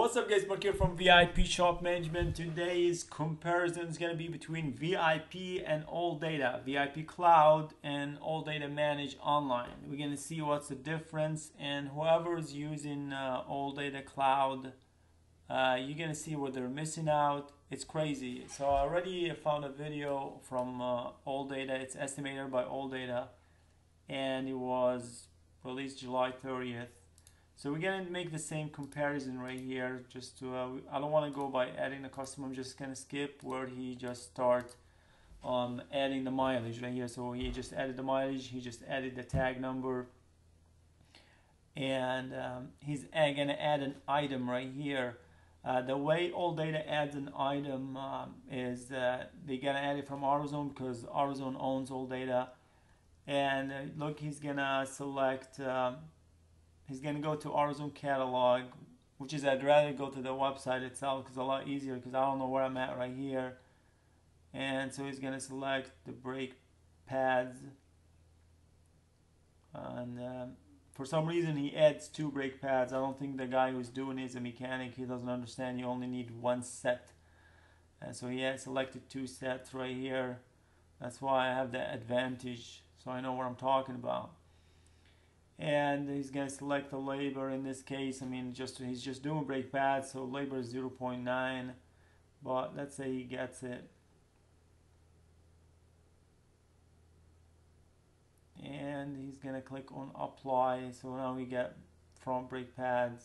What's up guys, Mark here from VIP Shop Management. Today's comparison is going to be between VIP and ALLDATA, VIP Cloud and ALLDATA Managed Online. We're going to see what's the difference, and whoever is using ALLDATA Cloud, you're going to see what they're missing out. It's crazy. So I already found a video from ALLDATA. It's estimated by ALLDATA and it was released July 30th. So we're going to make the same comparison right here. Just to, I don't want to go by adding a customer. I'm just going to skip where he just start adding the mileage right here. So he just added the mileage. He just added the tag number. And he's going to add an item right here. The way ALLDATA adds an item is they're going to add it from AutoZone because AutoZone owns ALLDATA. And look, he's going to select... he's going to go to AutoZone catalog, which is I'd rather go to the website itself because it's a lot easier because I don't know where I'm at right here. And so he's going to select the brake pads. And for some reason he adds two brake pads. I don't think the guy who's doing it is a mechanic. He doesn't understand you only need one set. And so he has selected two sets right here. That's why I have that advantage, so I know what I'm talking about. And he's going to select the labor. In this case, I mean, he's just doing brake pads, so labor is 0.9, but let's say he gets it. And he's going to click on apply, so now we get front brake pads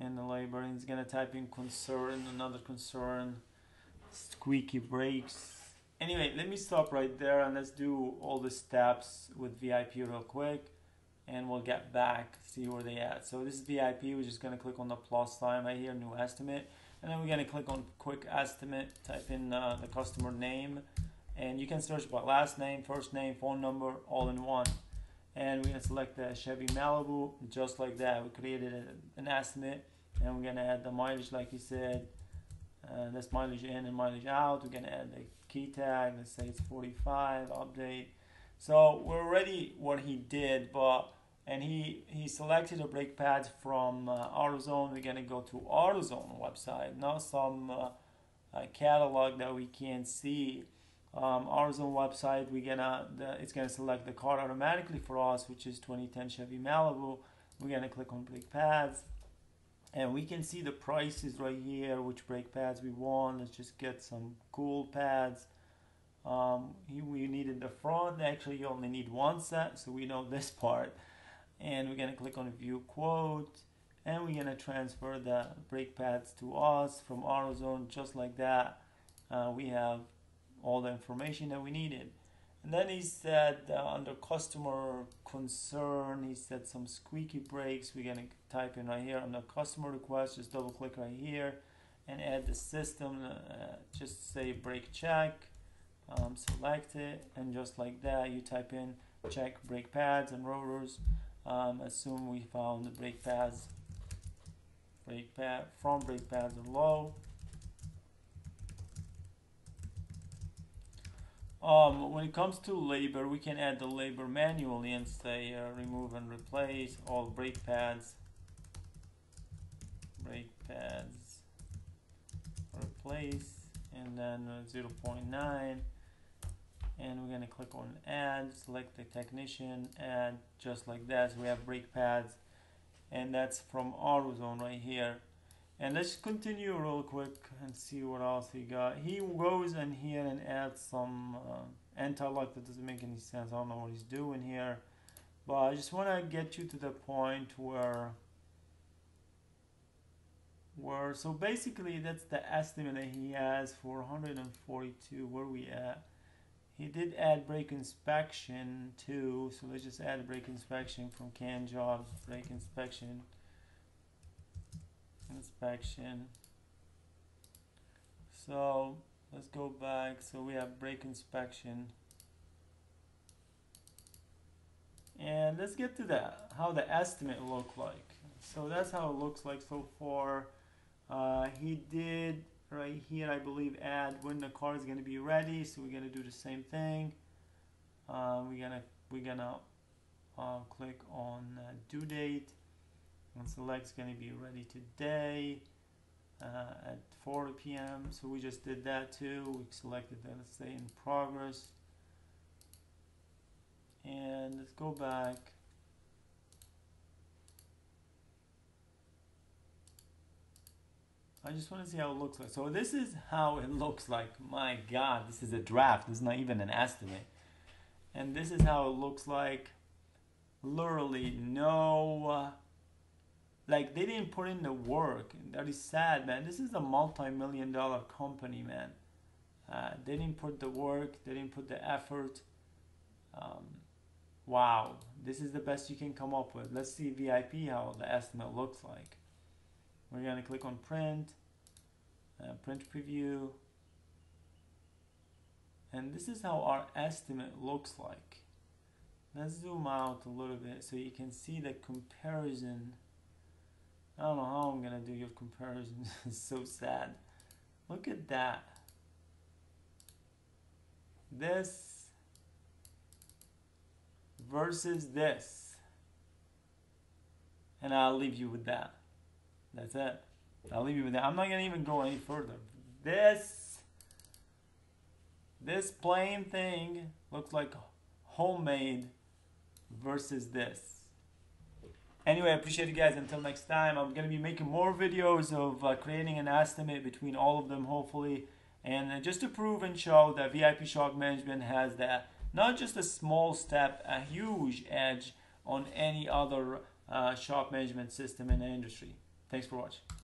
and the labor. And he's going to type in concern, another concern, squeaky brakes. Anyway, let me stop right there and let's do all the steps with VIP real quick and we'll get back, see where they at. So this is VIP, we're just gonna click on the plus sign right here, new estimate, and then we're gonna click on quick estimate, type in the customer name, and you can search by last name, first name, phone number, all in one. And we're gonna select the Chevy Malibu, just like that. We created an estimate and we're gonna add the mileage like you said. That's mileage in and mileage out. We're going to add the key tag. Let's say it's 45, update. So we're already what he did, and he selected a brake pad from AutoZone. We're going to go to AutoZone website, not some catalog that we can't see. AutoZone website, it's going to select the car automatically for us, which is 2010 Chevy Malibu. We're going to click on brake pads. And we can see the prices right here, which brake pads we want. Let's just get some cool pads. We needed the front. Actually, you only need one set, so we know this part. And we're going to click on view quote. And we're going to transfer the brake pads to us from AutoZone, just like that. We have all the information that we needed. And then he said under customer concern, he said some squeaky brakes. We're going to type in right here on the customer request, just double click right here and add the system, just say brake check, select it, and just like that you type in check brake pads and rotors. Assume we found the brake pads, front brake pads are low. When it comes to labor, we can add the labor manually and say remove and replace all brake pads replace, and then 0.9, and we're going to click on add, select the technician, add, just like that. So we have brake pads, and that's from AutoZone right here. And let's continue real quick and see what else he got. He goes in here and adds some anti-lock. That doesn't make any sense. I don't know what he's doing here. But I just want to get you to the point where so basically that's the estimate that he has for 142. Where are we at? He did add brake inspection too. So let's just add brake inspection from Can Jobs, brake inspection. So let's go back. So we have brake inspection, and let's get to that, how the estimate look like. So that's how it looks like so far. He did right here, I believe, add when the car is going to be ready. So we're going to do the same thing. We're gonna click on due date. and select's gonna be ready today at 4 p.m. So we just did that too. We selected that, let's say, in progress. And let's go back. I just want to see how it looks like. So this is how it looks like. My God, this is a draft. This is not even an estimate. And this is how it looks like. Literally no, like they didn't put in the work. That is sad, man. This is a multi-million-dollar company, man. They didn't put the work. They didn't put the effort. Wow, this is the best you can come up with. Let's see VIP how the estimate looks like. We're gonna click on print, print preview, and this is how our estimate looks like. Let's zoom out a little bit so you can see the comparison. I don't know how I'm gonna do your comparison. It's so sad. Look at that. This versus this, and I'll leave you with that. That's it. I'll leave you with that. I'm not gonna even go any further. This plain thing looks like homemade versus this. Anyway, I appreciate you guys. Until next time, I'm gonna be making more videos of creating an estimate between all of them, hopefully, and just to prove and show that VIP Shop Management has that, not just a small step, a huge edge on any other shop management system in the industry. Thanks for watching.